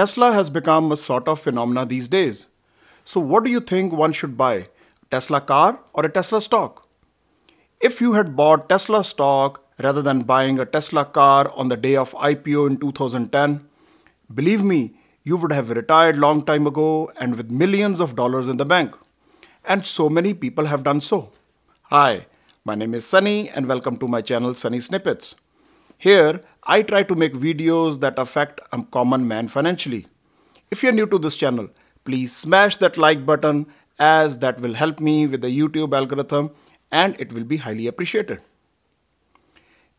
Tesla has become a sort of phenomena these days. So what do you think one should buy, a Tesla car or a Tesla stock? If you had bought Tesla stock rather than buying a Tesla car on the day of IPO in 2010, believe me, you would have retired long time ago and with millions of dollars in the bank. And so many people have done so. Hi, my name is Sunny and welcome to my channel Sunny Snippets. Here, I try to make videos that affect a common man financially. If you're new to this channel, please smash that like button as that will help me with the YouTube algorithm and it will be highly appreciated.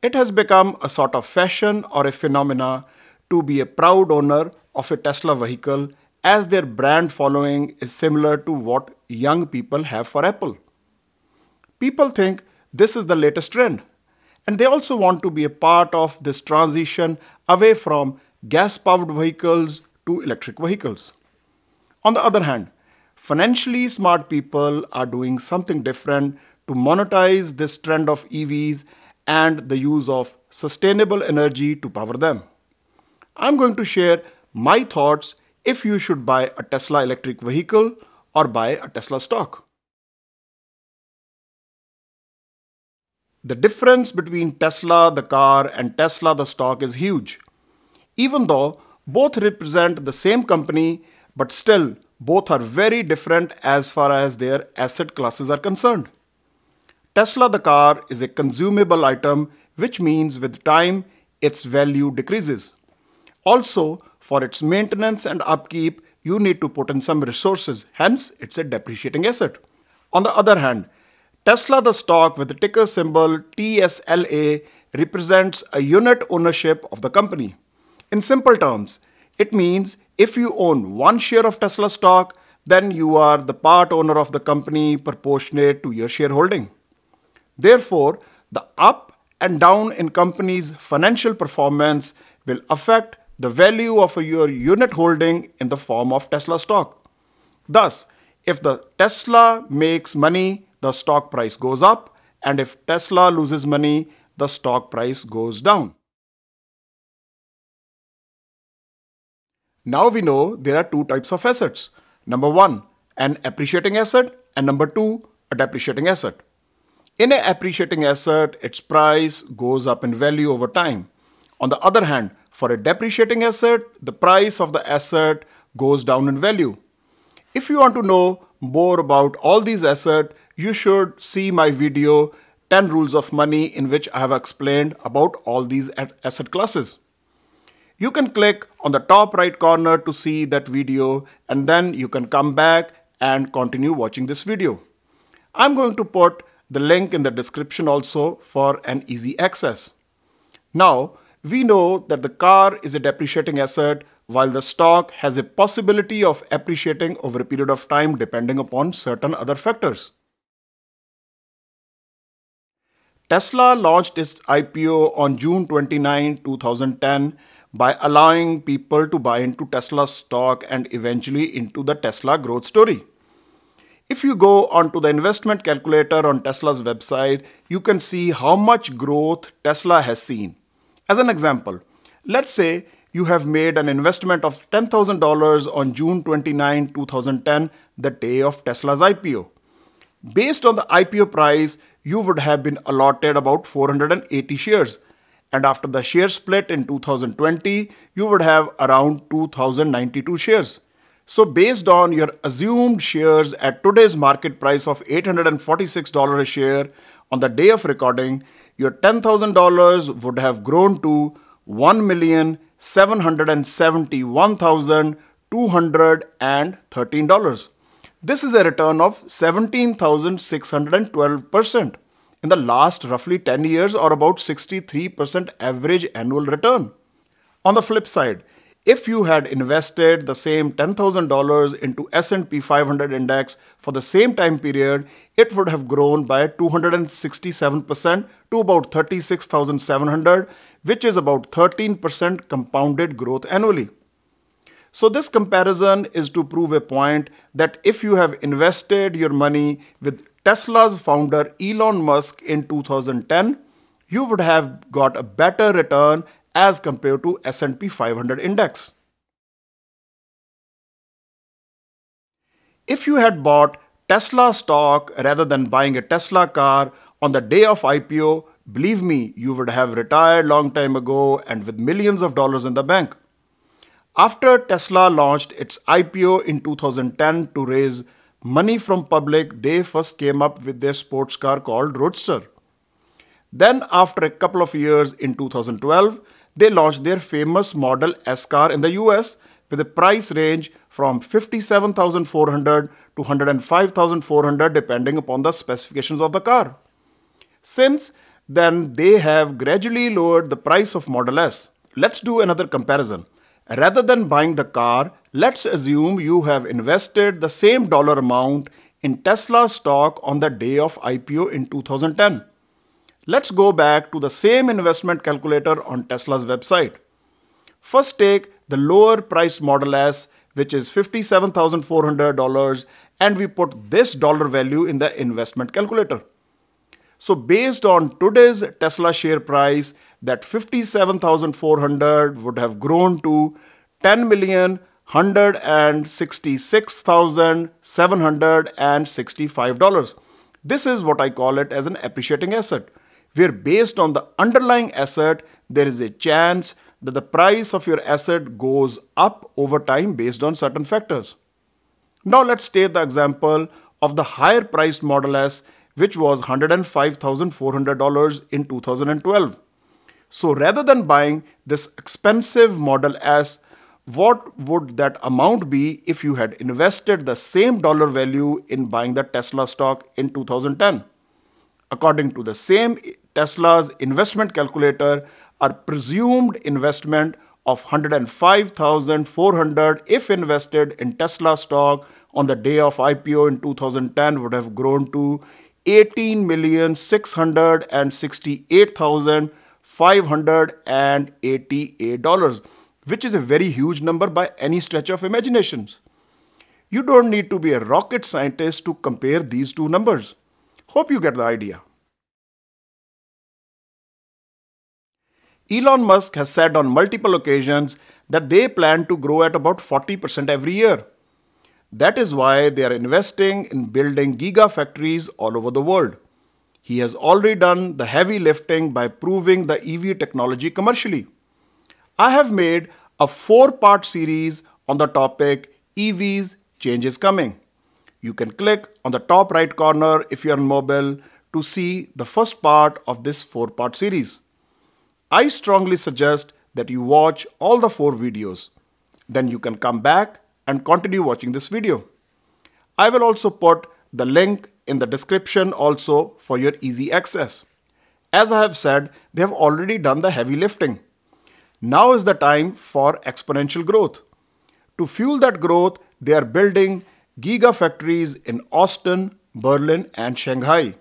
It has become a sort of fashion or a phenomena to be a proud owner of a Tesla vehicle as their brand following is similar to what young people have for Apple. People think this is the latest trend. And they also want to be a part of this transition away from gas-powered vehicles to electric vehicles. On the other hand, financially smart people are doing something different to monetize this trend of EVs and the use of sustainable energy to power them. I'm going to share my thoughts if you should buy a Tesla electric vehicle or buy a Tesla stock. The difference between Tesla the car and Tesla the stock is huge. Even though both represent the same company, but still both are very different as far as their asset classes are concerned. Tesla the car is a consumable item, which means with time its value decreases. Also, for its maintenance and upkeep, you need to put in some resources, hence it's a depreciating asset. On the other hand, Tesla the stock with the ticker symbol TSLA represents a unit ownership of the company. In simple terms, it means if you own one share of Tesla stock, then you are the part owner of the company proportionate to your shareholding. Therefore, the up and down in company's financial performance will affect the value of your unit holding in the form of Tesla stock. Thus, if the Tesla makes money, the stock price goes up, and if Tesla loses money, the stock price goes down. Now we know there are two types of assets. Number one, an appreciating asset, and number two, a depreciating asset. In an appreciating asset, its price goes up in value over time. On the other hand, for a depreciating asset, the price of the asset goes down in value. If you want to know more about all these assets, you should see my video 10 Rules of Money in which I have explained about all these asset classes. You can click on the top right corner to see that video and then you can come back and continue watching this video. I'm going to put the link in the description also for an easy access. Now, we know that the car is a depreciating asset while the stock has a possibility of appreciating over a period of time depending upon certain other factors. Tesla launched its IPO on June 29, 2010 by allowing people to buy into Tesla stock and eventually into the Tesla growth story. If you go onto the investment calculator on Tesla's website, you can see how much growth Tesla has seen. As an example, let's say you have made an investment of $10,000 on June 29, 2010, the day of Tesla's IPO. Based on the IPO price, you would have been allotted about 480 shares. And after the share split in 2020, you would have around 2,092 shares. So based on your assumed shares at today's market price of $846 a share, on the day of recording, your $10,000 would have grown to $1,771,213. This is a return of 17,612% in the last roughly 10 years or about 63% average annual return. On the flip side, if you had invested the same $10,000 into S&P 500 index for the same time period, it would have grown by 267% to about 36,700, which is about 13% compounded growth annually. So this comparison is to prove a point that if you have invested your money with Tesla's founder Elon Musk in 2010, you would have got a better return as compared to S&P 500 index. If you had bought Tesla stock rather than buying a Tesla car on the day of IPO, believe me, you would have retired long time ago and with millions of dollars in the bank. After Tesla launched its IPO in 2010 to raise money from public, they first came up with their sports car called Roadster. Then after a couple of years in 2012, they launched their famous Model S car in the US with a price range from $57,400 to $105,400 depending upon the specifications of the car. Since then, they have gradually lowered the price of Model S. Let's do another comparison. Rather than buying the car, let's assume you have invested the same dollar amount in Tesla stock on the day of IPO in 2010. Let's go back to the same investment calculator on Tesla's website. First take the lower priced Model S, which is $57,400, and we put this dollar value in the investment calculator. So based on today's Tesla share price, that $57,400 would have grown to $10,166,765. This is what I call it as an appreciating asset, where based on the underlying asset, there is a chance that the price of your asset goes up over time based on certain factors. Now let's take the example of the higher priced Model S, which was $105,400 in 2012. So rather than buying this expensive Model S, what would that amount be if you had invested the same dollar value in buying the Tesla stock in 2010? According to the same Tesla's investment calculator, our presumed investment of $105,400 if invested in Tesla stock on the day of IPO in 2010 would have grown to $18,668,588, which is a very huge number by any stretch of imaginations. You don't need to be a rocket scientist to compare these two numbers. Hope you get the idea. Elon Musk has said on multiple occasions that they plan to grow at about 40% every year. That is why they are investing in building gigafactories all over the world. He has already done the heavy lifting by proving the EV technology commercially. I have made a 4-part series on the topic EVs, Change is Coming. You can click on the top right corner if you are mobile to see the first part of this 4-part series. I strongly suggest that you watch all the 4 videos. Then you can come back and continue watching this video. I will also put the link in the description also for your easy access. As I have said, they have already done the heavy lifting. Now is the time for exponential growth. To fuel that growth, they are building gigafactories in Austin, Berlin, and Shanghai.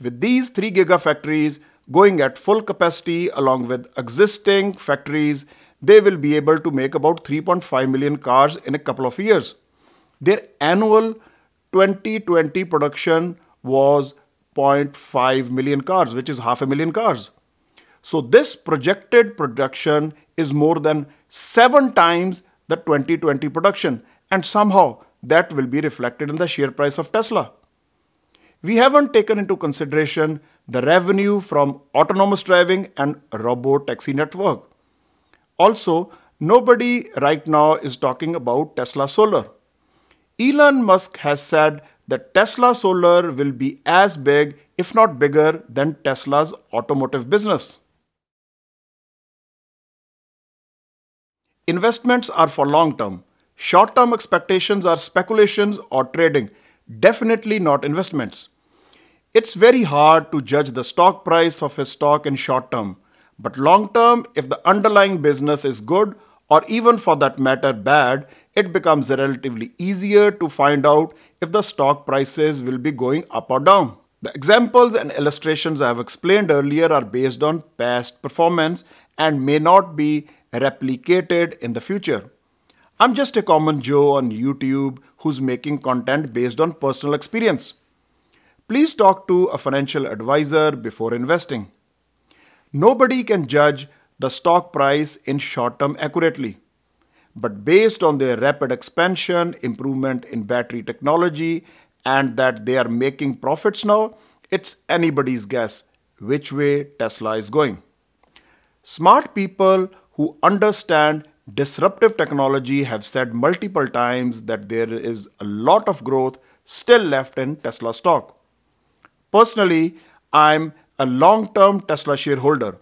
With these 3 gigafactories going at full capacity along with existing factories, they will be able to make about 3.5 million cars in a couple of years. Their annual 2020 production was 0.5 million cars, which is 500,000 cars. So this projected production is more than 7 times the 2020 production, and somehow that will be reflected in the share price of Tesla. We haven't taken into consideration the revenue from autonomous driving and robo-taxi network. Also, nobody right now is talking about Tesla Solar. Elon Musk has said that Tesla Solar will be as big, if not bigger, than Tesla's automotive business. Investments are for long term. Short-term expectations are speculations or trading, definitely not investments. It's very hard to judge the stock price of a stock in short term. But long term, if the underlying business is good, or even for that matter bad, it becomes relatively easier to find out if the stock prices will be going up or down. The examples and illustrations I have explained earlier are based on past performance and may not be replicated in the future. I'm just a common Joe on YouTube who's making content based on personal experience. Please talk to a financial advisor before investing. Nobody can judge the stock price in short term accurately. but based on their rapid expansion, improvement in battery technology, and that they are making profits now, it's anybody's guess which way Tesla is going. Smart people who understand disruptive technology have said multiple times that there is a lot of growth still left in Tesla stock. Personally, I'm a long-term Tesla shareholder.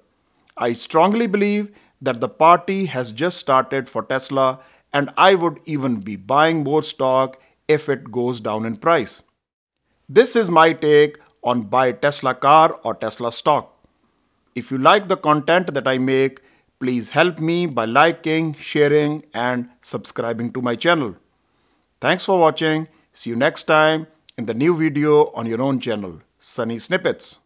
I strongly believe that the party has just started for Tesla, and I would even be buying more stock if it goes down in price. This is my take on buy Tesla car or Tesla stock. If you like the content that I make, please help me by liking, sharing, and subscribing to my channel. Thanks for watching. See you next time in the new video on your own channel, Sunny Snippets.